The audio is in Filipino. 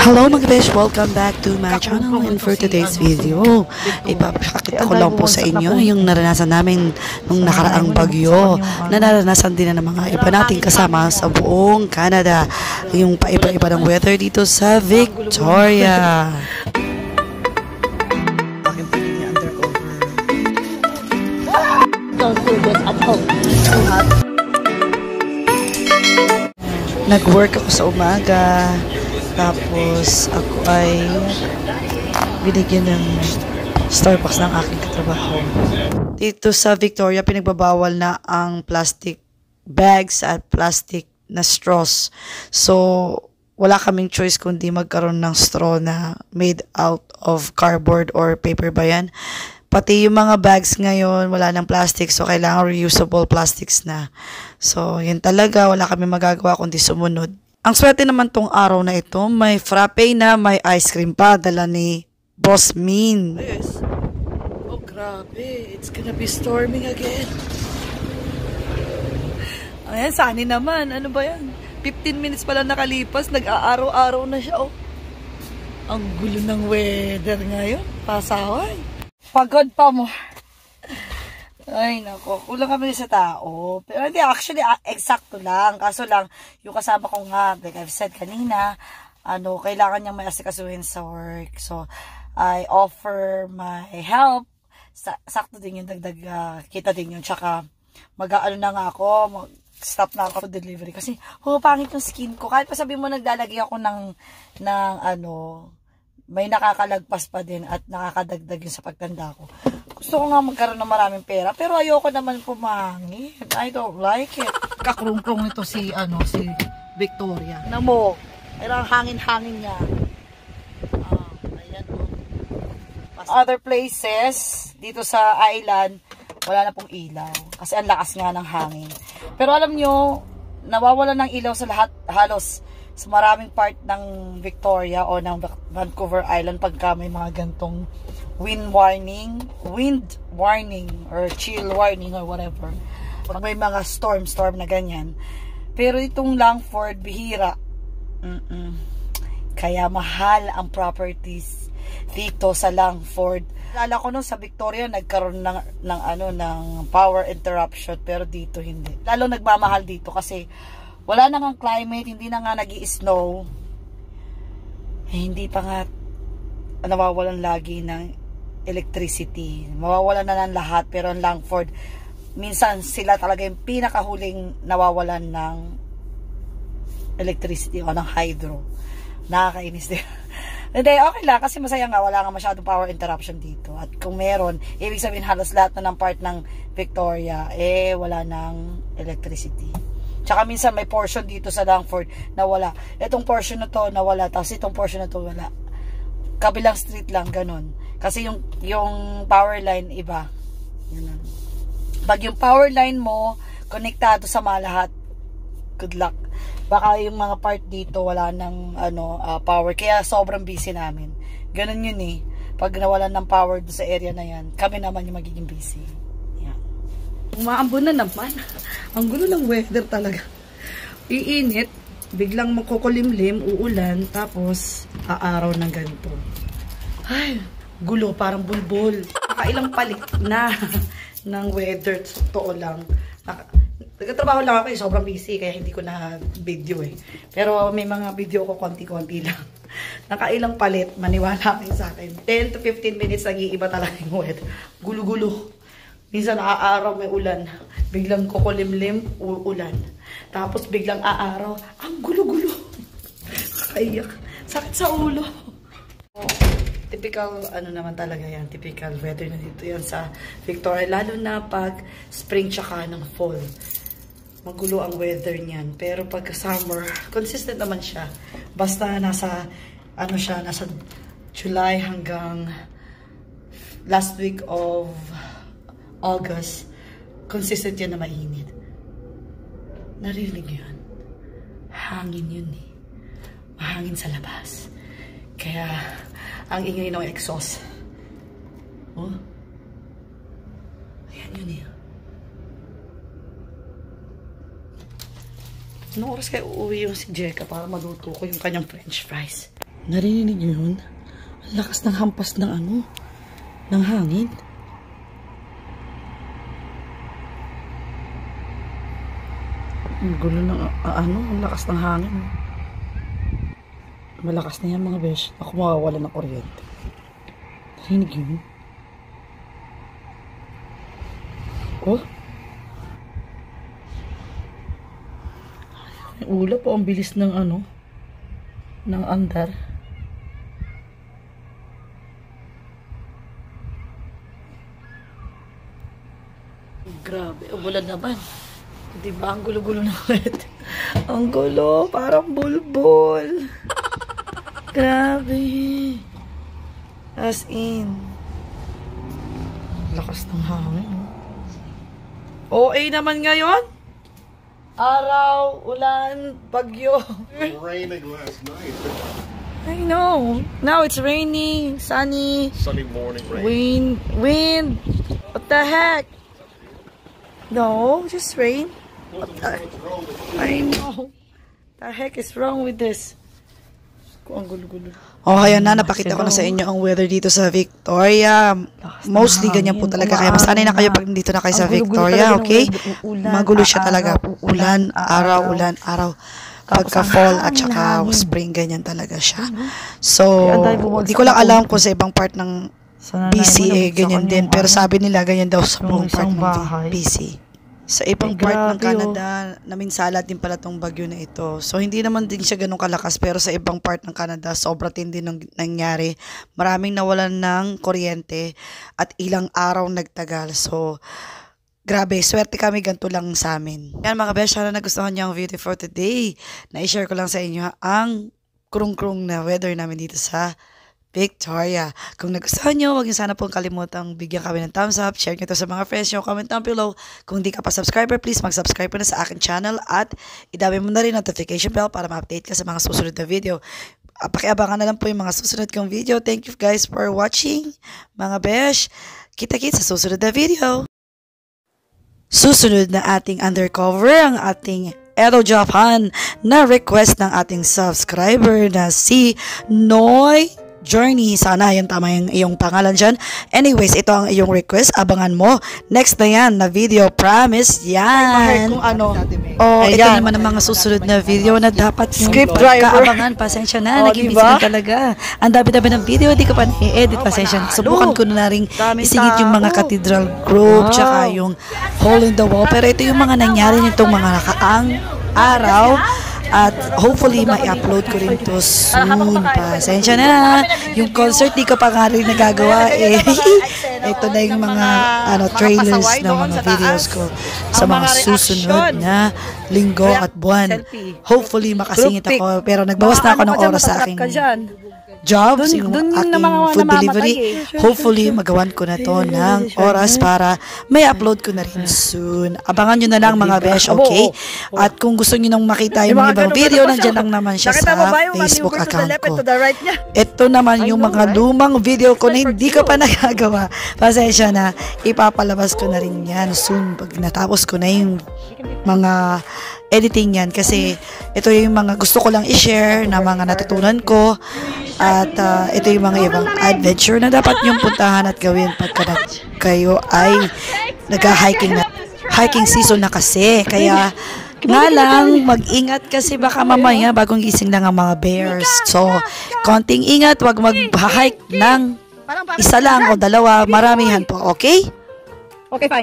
Hello mga besh, welcome back to my channel. And for today's video, ipapakita ko lang po sa inyo yung naranasan namin nung nakaraang bagyo na naranasan din na ng mga iba nating kasama sa buong Canada, yung paiba-iba ng weather dito sa Victoria. Nag-work ako sa umaga. Tapos ako ay binigyan ng Starbucks ng aking katrabaho. Dito sa Victoria, pinagbabawal na ang plastic bags at plastic na straws. So, wala kaming choice kundi magkaroon ng straw na made out of cardboard or paper ba yan. Pati yung mga bags ngayon, wala ng plastic. So, kailangan reusable plastics na. So, yun talaga. Wala kami magagawa kundi sumunod. Ang swerte naman tong araw na ito, may frappe na may ice cream pa, dala ni Boss Min. Yes. Oh, grabe. It's gonna be storming again. Ayan, sani naman. Ano ba yan? 15 minutes pala nakalipas, nag-aaraw-araw na siya. Oh. Ang gulo ng weather ngayon. Pasaway. Pagod pa mo. Ay, nako. Kulang kami sa tao. Pero hindi, actually, eksakto lang. Kaso lang, yung kasama ko nga, like I've said kanina, ano, kailangan niyang may asikasuhin sa work. So, I offer my help. Sakto din yung dagdag, kita din yung tsaka, mag-ano na nga ako, mag-stop na ako delivery. Kasi, pangit yung skin ko. Kahit pa sabi mo, naglalagay ako ng ano, may nakakalagpas pa din at nakakadagdag yun sa pagtanda ko. Gusto ko nga magkaroon ng maraming pera, pero ayoko naman pumangit. I don't like it. Kakrungkrong ito si Victoria. Namo, kailangan hangin-hangin niya. Ayan po. Other places, dito sa island, wala na pong ilaw. Kasi ang lakas nga ng hangin. Pero alam nyo, nawawala ng ilaw sa lahat, halos sa maraming part ng Victoria o ng Vancouver Island pagka may mga gantong wind warning or chill warning or whatever. Pag may mga storm na ganyan. Pero itong Langford, bihira. Kaya mahal ang properties dito sa Langford. Alala ko sa Victoria nagkaroon ng power interruption, pero dito hindi. Lalo nagmamahal dito kasi wala na nga climate, hindi na nga nag-i-snow. Eh, hindi pa nga nawawalan lagi ng electricity. Mawawalan na ng lahat, pero ang Langford, minsan sila talaga yung pinakahuling nawawalan ng electricity o ng hydro. Nakakainis din. Hindi, okay lang kasi masaya nga, wala nga masyadong power interruption dito. At kung meron, ibig sabihin halos lahat na ng part ng Victoria, wala ng electricity. Tsaka minsan may portion dito sa Langford na wala. Itong portion na to na wala. Tapos itong portion na to wala. Kabilang street lang, ganun. Kasi yung power line, iba. Ganun. Pag yung power line mo, konektado sa mga lahat, good luck. Baka yung mga part dito, wala ng power. Kaya sobrang busy namin. Ganun yun eh. Pag nawalan ng power doon sa area na yan, kami naman yung magiging busy. Umaambon na naman. Ang gulo ng weather talaga. Iinit, biglang makukulimlim, uulan, tapos aaraw ng ganito. Ay, gulo, parang bulbul. Nakailang palit na ng weather, totoo lang. Nagkatrabaho lang ako, sobrang busy, kaya hindi ko na video eh. Pero may mga video ko konti-konti lang. Nakailang palit, maniwala kayo sa akin. 10 to 15 minutes, nag-iiba talaga yung weather. Gulo-gulo. Minsan aaraw may ulan, biglang kukulimlim, ulan. Tapos biglang aaraw, ang gulo-gulo. Kakayak, sakit sa ulo. Typical, ano naman talaga yan, typical weather na dito yan sa Victoria. Lalo na pag spring tsaka ng fall. Magulo ang weather niyan. Pero pag summer, consistent naman siya. Basta nasa July hanggang last week of August, consistent yan na mainit. Narinig yun. Hangin yun eh. Mahangin sa labas. Kaya, ang ingay ng exhaust. Oh. Ayan yun eh. Anong oras kayo uuwi yung si Jeka para maluto ko yung kanyang french fries? Narinig niyo yun? Ang lakas ng hampas ng ano? Ng hangin? Ang gulo ng ano? Ang lakas ng hangin. Malakas na yan mga besh. Ako mawawala ng kuryente. Narinig yun? Oh? May ulap po. Ang bilis ng ano? Ng andar. Grabe. Umulan naman. Diba? Ang gulo-gulo na ulit. Ang gulo. Parang bulbul. Grabe. As in. Lakas ng hangin. OA naman ngayon. Araw, ulan, bagyo. It rained last night. I know. Now it's rainy, sunny. Sunny morning rain. Wind. What the heck? No, just rain. I know. The heck is wrong with this? Oh, ayan na, napakita ko na sa inyo ang weather dito sa Victoria. Mostly ganyan po talaga, kaya masanay na kayo pag dito na kayo sa Victoria, okay? Magulo siya talaga, ulan, araw, ulan, araw. Pagka fall at saka spring, ganyan talaga siya. So, di ko lang alam kung sa ibang part ng BC, ganyan din. Pero sabi nila, ganyan daw sa buong part ng BC. Sa ibang part ng Canada, naminsala din pala tong bagyo na ito. So, hindi naman din siya ganun kalakas, pero sa ibang part ng Canada, sobra tindi ng nangyari. Maraming nawalan ng kuryente at ilang araw nagtagal. So, grabe, swerte kami, ganito lang sa amin. Yan mga besh, sana nagustuhan niyo ang video for today. Na-share ko lang sa inyo ang krung-krung na weather namin dito sa Victoria. Kung nagustuhan nyo, huwag nyo sana pong kalimutang bigyan kami ng thumbs up, share nyo ito sa mga friends nyo, comment down below. Kung di ka pa subscriber, please mag-subscribe na sa akin channel at idami mo na rin notification bell para ma-update ka sa mga susunod na video. Pakiabangan na lang po yung mga susunod kong video. Thank you guys for watching, mga besh. Kita-kit sa susunod na video. Susunod na ating undercover, ang ating Edo Japan na request ng ating subscriber na si Noy Journey. Sana yan, tama yung iyong pangalan dyan. Anyways, ito ang iyong request. Abangan mo. Next na yan na video. Promise yan. Kung ano. Oh, ito naman ang mga susunod na video na dapat script driver. Kaabangan. Pasensya na. Naging busy na talaga. Ang dami-dami ng video. Hindi ko pa na-edit. Pasensya. Subukan ko na rin isingit yung mga cathedral group tsaka yung hole in the wall. Pero ito yung mga nangyari nitong mga nakaang araw. At hopefully, ma-upload ko rin to soon. Pasensya na. Yung concert, di ko pa nga rin nagagawa. Eh. Ito na yung mga trailers ng mga videos ko sa mga susunod na linggo at buwan. Hopefully, makasingit ako. Pero nagbawas na ako ng oras sa aking jobs, yung aking food delivery. Hopefully, magawan ko na to ng oras para may upload ko na rin soon. Abangan nyo na lang mga besh, okay? At kung gusto nyo nang makita yung mga ibang video, nandiyan lang naman siya sa Facebook account ko. Ito naman yung mga lumang video ko na hindi ko pa nagagawa. Pasensya na, ipapalabas ko na rin yan soon pag natapos ko na yung mga editing yan, kasi ito yung mga gusto ko lang i-share na mga natutunan ko at ito yung mga ibang adventure na dapat yung puntahan at gawin pagka kayo ay nag-hiking na. Hiking season na kasi, kaya nga lang mag-ingat kasi baka mamaya bagong gising lang ang mga bears. So, konting ingat, wag mag-hike ng isa lang o dalawa, maramihan po, okay? Okay, fine.